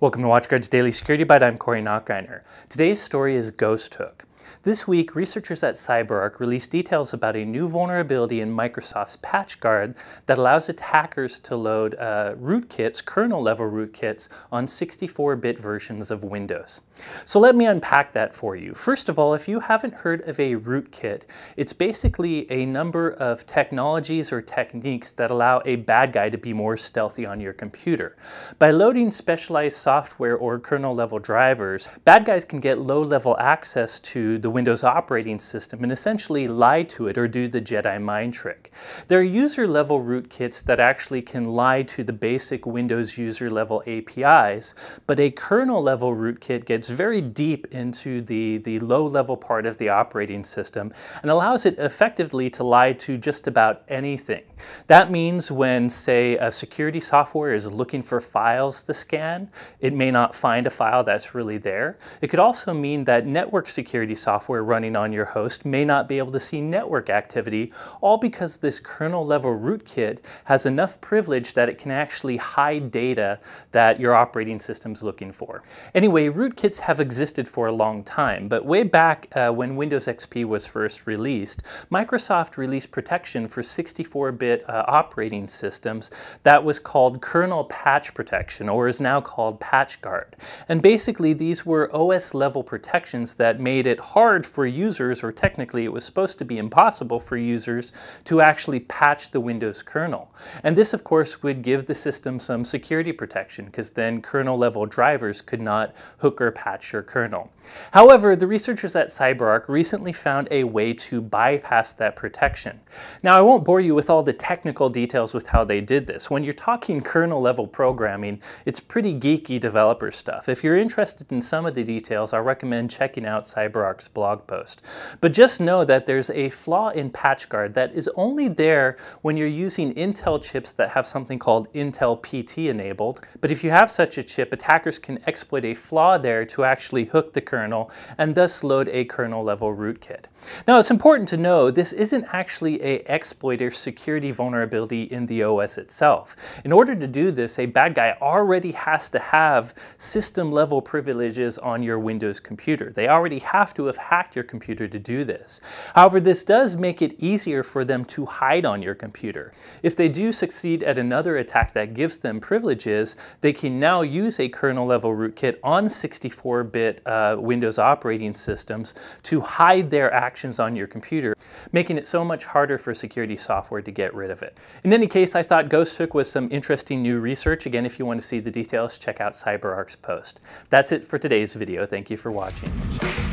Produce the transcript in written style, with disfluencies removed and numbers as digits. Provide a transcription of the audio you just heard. Welcome to WatchGuard's Daily Security Bite. I'm Corey Nachreiner. Today's story is GhostHook. This week, researchers at CyberArk released details about a new vulnerability in Microsoft's PatchGuard that allows attackers to load rootkits, kernel-level rootkits, on 64-bit versions of Windows. So let me unpack that for you. First of all, if you haven't heard of a rootkit, it's basically a number of technologies or techniques that allow a bad guy to be more stealthy on your computer. By loading specialized software or kernel-level drivers, bad guys can get low-level access to the Windows operating system and essentially lie to it or do the Jedi mind trick. There are user-level rootkits that actually can lie to the basic Windows user-level APIs, but a kernel-level rootkit gets very deep into the low-level part of the operating system and allows it effectively to lie to just about anything. That means when, say, a security software is looking for files to scan, it may not find a file that's really there. It could also mean that network security software running on your host may not be able to see network activity, all because this kernel-level rootkit has enough privilege that it can actually hide data that your operating system's looking for. Anyway, rootkits have existed for a long time, but way back when Windows XP was first released, Microsoft released protection for 64-bit operating systems that was called kernel patch protection, or is now called PatchGuard. And basically, these were OS-level protections that made it hard for users, or technically it was supposed to be impossible for users, to actually patch the Windows kernel. And this, of course, would give the system some security protection, because then kernel-level drivers could not hook or patch your kernel. However, the researchers at CyberArk recently found a way to bypass that protection. Now, I won't bore you with all the technical details with how they did this. When you're talking kernel-level programming, it's pretty geeky developer stuff. If you're interested in some of the details, I recommend checking out CyberArk blog post. But just know that there's a flaw in PatchGuard that is only there when you're using Intel chips that have something called Intel PT enabled. But if you have such a chip, attackers can exploit a flaw there to actually hook the kernel and thus load a kernel-level rootkit. Now, it's important to know this isn't actually an exploit or security vulnerability in the OS itself. In order to do this, a bad guy already has to have system-level privileges on your Windows computer. They already have to have hacked your computer to do this. However, this does make it easier for them to hide on your computer. If they do succeed at another attack that gives them privileges, they can now use a kernel-level rootkit on 64-bit Windows operating systems to hide their actions on your computer, making it so much harder for security software to get rid of it. In any case, I thought GhostHook was some interesting new research. Again, if you want to see the details, check out CyberArk's post. That's it for today's video. Thank you for watching.